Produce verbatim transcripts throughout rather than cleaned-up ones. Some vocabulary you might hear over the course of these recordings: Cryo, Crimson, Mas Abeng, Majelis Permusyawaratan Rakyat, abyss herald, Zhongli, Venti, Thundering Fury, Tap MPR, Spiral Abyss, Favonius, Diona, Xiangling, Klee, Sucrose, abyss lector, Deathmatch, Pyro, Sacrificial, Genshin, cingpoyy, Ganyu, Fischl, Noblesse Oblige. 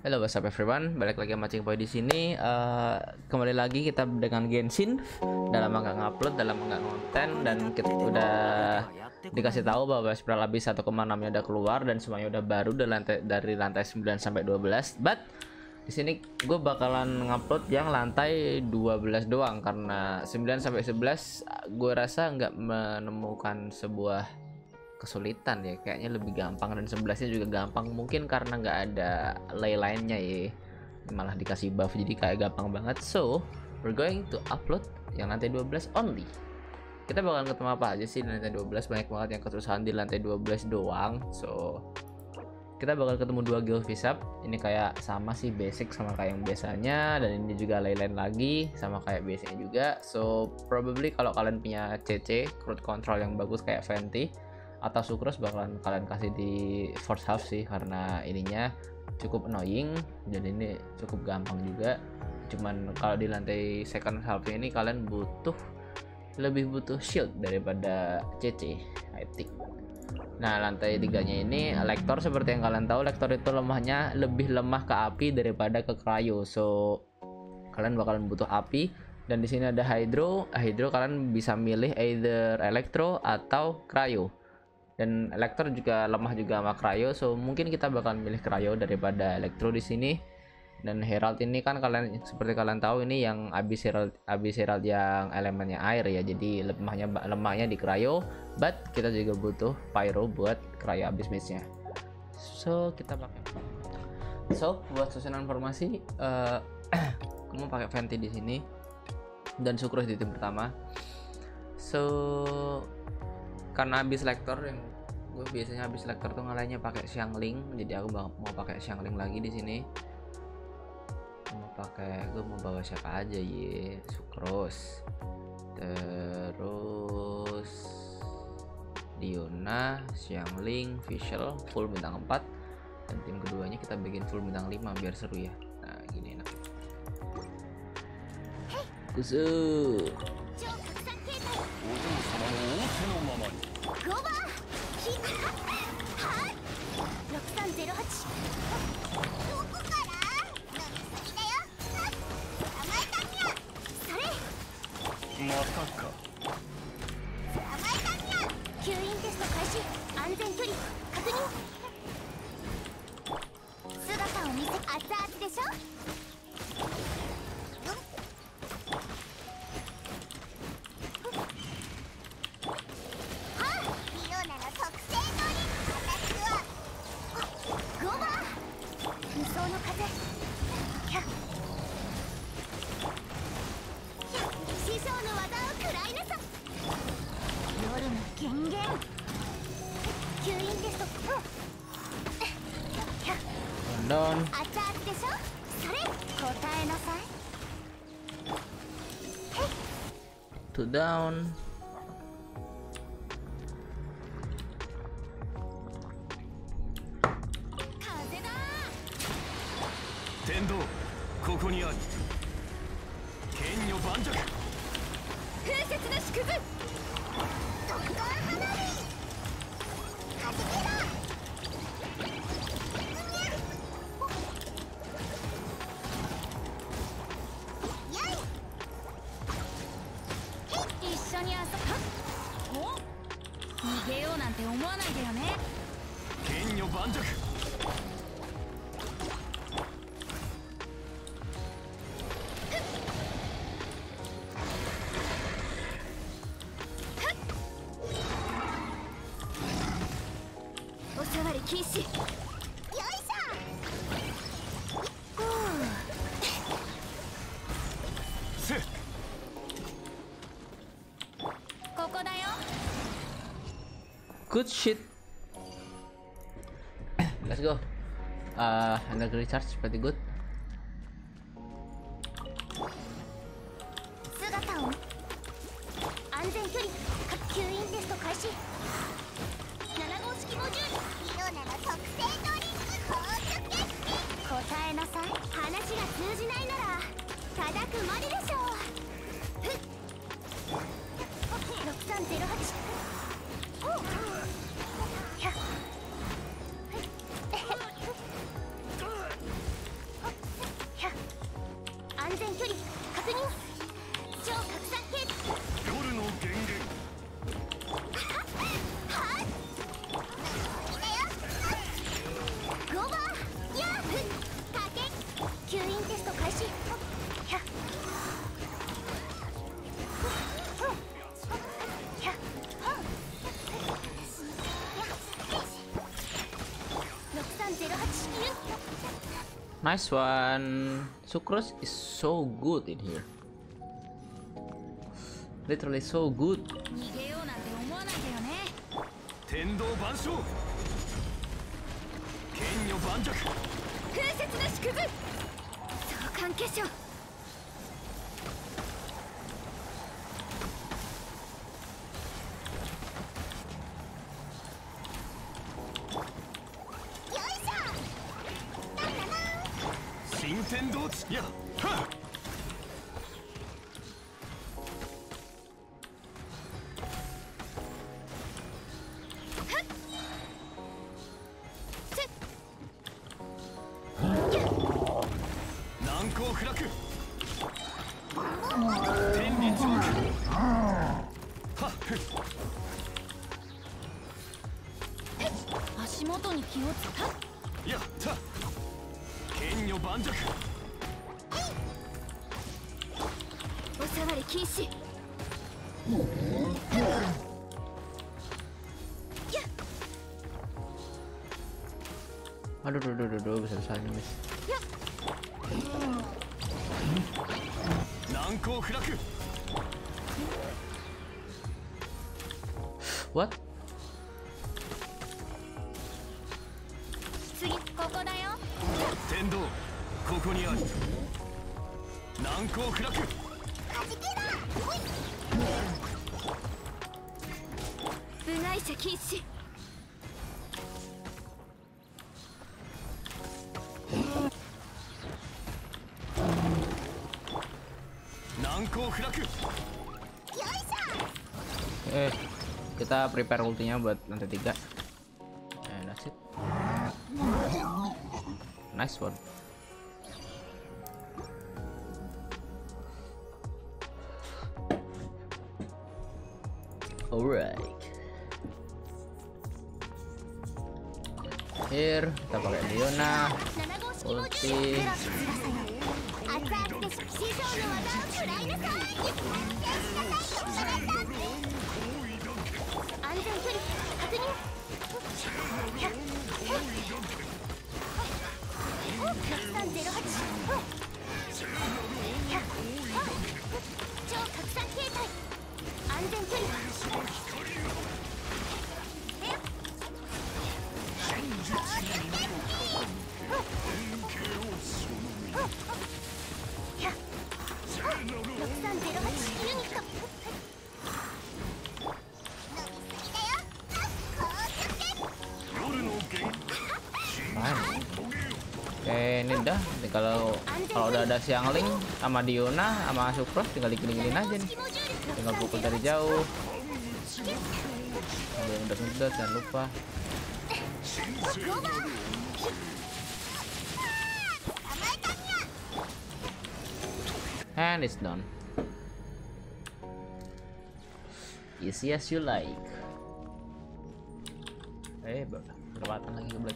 Hello, what's up everyone? Balik lagi sama Cing Boy di sini. Uh, kembali lagi kita dengan Genshin. Dalam nggak ngupload, dalam nggak konten, dan kita udah dikasih tahu bahwa Spiral Abyss satu koma enam-nya udah keluar dan semuanya udah baru dari lantai, dari lantai sembilan sampai dua belas. But di sini gue bakalan ngupload yang lantai dua belas doang karena sembilan sampai sebelas gue rasa nggak menemukan sebuah kesulitan ya, kayaknya lebih gampang, dan sebelasnya juga gampang mungkin karena nggak ada ley lainnya ya, malah dikasih buff jadi kayak gampang banget. So we're going to upload yang lantai dua belas only. Kita bakalan ketemu apa aja sih di lantai dua belas? Banyak banget yang keterusan di lantai dua belas doang. So kita bakal ketemu dua guild visap, ini kayak sama sih, basic sama kayak yang biasanya, dan ini juga ley lain lagi sama kayak biasanya juga. So probably kalau kalian punya C C crowd control yang bagus kayak Venti atau Sucrose bakalan kalian kasih di first half sih, karena ininya cukup annoying dan ini cukup gampang juga. Cuman kalau di lantai second half ini kalian butuh, lebih butuh shield daripada C C, I think. Nah, lantai tiganya ini lector, seperti yang kalian tahu lector itu lemahnya lebih lemah ke api daripada ke cryo. So kalian bakalan butuh api. Dan di sini ada hydro. Hydro kalian bisa milih either electro atau cryo. Dan Electro juga lemah juga sama Cryo, so mungkin kita bakal milih Cryo daripada Electro di sini. Dan Herald ini kan kalian, seperti kalian tahu, ini yang abyss herald, abyss herald yang elemennya air ya, jadi lemahnya lemahnya di Cryo, but kita juga butuh Pyro buat Cryo abyss mage-nya. So kita pakai. So buat susunan formasi, uh, kamu pakai Venti di sini dan Sucrose di tim pertama. So karena abyss lector yang gue biasanya abyss lector tuh ngalahinnya pakai Xiangling, jadi aku mau pakai Xiangling lagi di sini. Mau pakai, gue mau bawa siapa aja ya? Sucrose, terus Diona, Xiangling, Fischl, full bintang empat, dan tim keduanya kita bikin full bintang lima biar seru ya. Nah gini enak. Kusuh. Down. Two down. Good shit. Let's go. Uh, energy recharge pretty good. Nice one. Sucrose is so good in here. Literally so good. Ya. Aduh, aduh, aduh, aduh, bisa salah nih, Miss. What? Eh, kita prepare ultinya buat nanti tiga. Eh, that's it. Nice one. Alright. Here kita pakai Diona. Ulti. Kalau kalau udah ada Xiangling sama Diona sama Sucrose tinggal dikiling-kilingin aja nih, tinggal pukul dari jauh. Udah-udah jangan lupa. And it's done. Easy as you like. Eh, berlewatan lagi kebelet.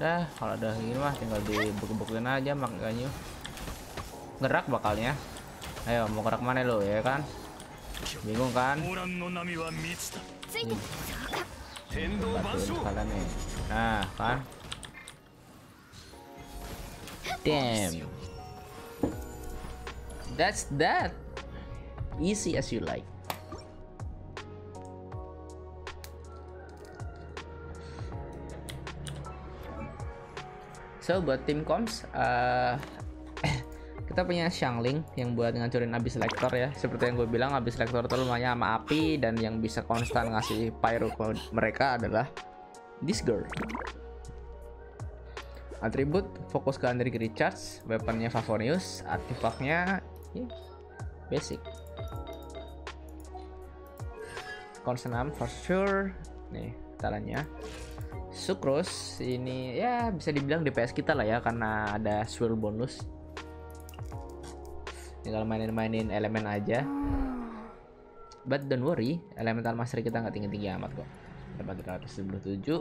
Udah, kalau udah gini mah tinggal dibekuk-bekukin aja makanya gerak bakalnya. Ayo mau gerak mana lo ya kan? Bingung kan? Nih. Nah kan? Damn. That's that. Easy as you like. So buat tim comms, uh, kita punya Xiangling yang buat ngancurin abyss lector ya. Seperti yang gue bilang, abyss lector itu lumayan sama api, dan yang bisa konstan ngasih pyro ke mereka adalah this girl. Atribut fokus ke under recharge, weaponnya Favonius, artifaknya yeah, basic. Constant for sure. Nih caranya Sucrose ini ya bisa dibilang D P S kita lah ya, karena ada swirl bonus. Tinggal mainin-mainin elemen aja. But don't worry, elemental mastery kita nggak tinggi-tinggi amat kok. Dapat tiga ratus tujuh puluh tujuh.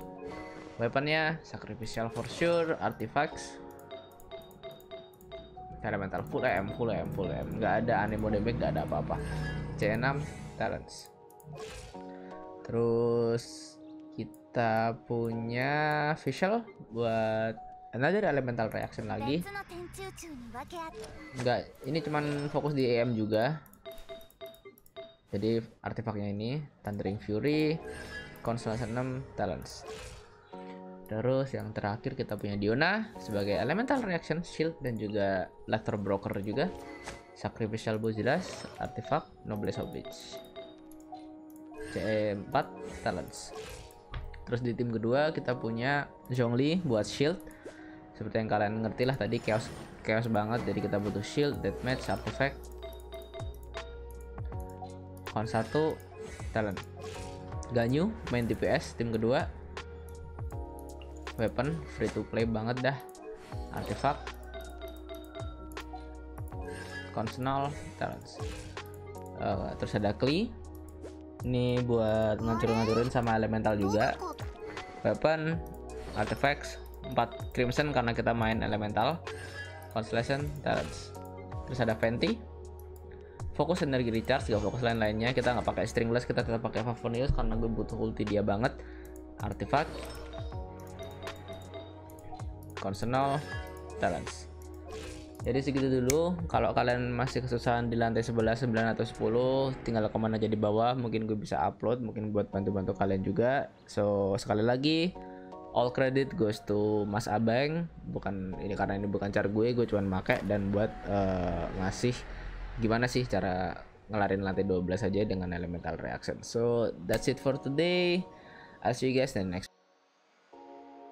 Weaponnya Sacrificial for sure, artifacts. Elemental full E M, full E M, full E M. Nggak ada anemo damage, nggak ada apa-apa. C enam, talents. Terus kita punya Fischl buat another elemental reaction lagi. Enggak, ini cuman fokus di E M juga. Jadi artefaknya ini Thundering Fury, Constellation enam, talents. Terus yang terakhir kita punya Diona sebagai elemental reaction, shield, dan juga letter broker juga. Sacrificial jelas, artefak Noblesse Oblige, C empat, talents. Terus di tim kedua kita punya Zhongli buat shield. Seperti yang kalian ngerti lah tadi, chaos chaos banget, jadi kita butuh shield, deathmatch, artifact, kon satu, talent. Ganyu main D P S tim kedua, weapon free to play banget dah, artifact, consonal, talents. Uh, terus ada Klee, ini buat ngancur-ngancurin sama elemental juga, weapon, artifact empat Crimson karena kita main elemental, constellation, talents. Terus ada Venti, fokus energi recharge, gak fokus lain-lainnya. Kita nggak pakai stringless, kita tetap pakai Favonius karena gue butuh ulti dia banget. Artifak, consonal, talents. Jadi segitu dulu. Kalau kalian masih kesusahan di lantai sebelas, sembilan atau sepuluh, tinggal komen aja di bawah, mungkin gue bisa upload, mungkin buat bantu-bantu kalian juga. So sekali lagi, all credit goes to Mas Abeng. Bukan ini, karena ini bukan cara gue, gue cuman make dan buat uh, ngasih gimana sih cara ngelarin lantai dua belas aja dengan elemental reaction. So that's it for today. I'll see you guys in the next